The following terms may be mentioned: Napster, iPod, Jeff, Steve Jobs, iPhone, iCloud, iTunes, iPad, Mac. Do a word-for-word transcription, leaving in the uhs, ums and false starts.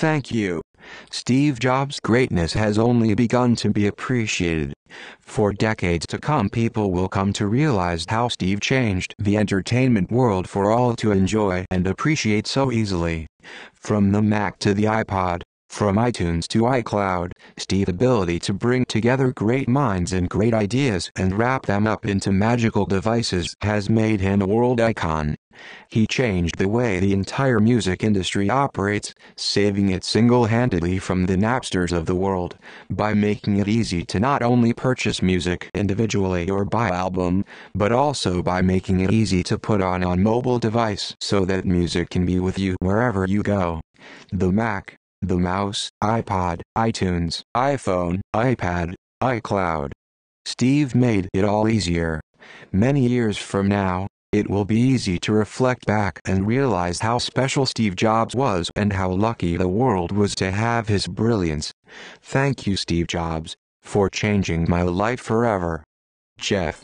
Thank you. Steve Jobs' greatness has only begun to be appreciated. For decades to come, people will come to realize how Steve changed the entertainment world for all to enjoy and appreciate so easily. From the Mac to the iPod, from iTunes to iCloud, Steve's ability to bring together great minds and great ideas and wrap them up into magical devices has made him a world icon. He changed the way the entire music industry operates, saving it single-handedly from the Napsters of the world, by making it easy to not only purchase music individually or by album, but also by making it easy to put on on mobile device so that music can be with you wherever you go. The Mac, the mouse, iPod, iTunes, iPhone, iPad, iCloud. Steve made it all easier. Many years from now, it will be easy to reflect back and realize how special Steve Jobs was and how lucky the world was to have his brilliance. Thank you, Steve Jobs, for changing my life forever. Jeff.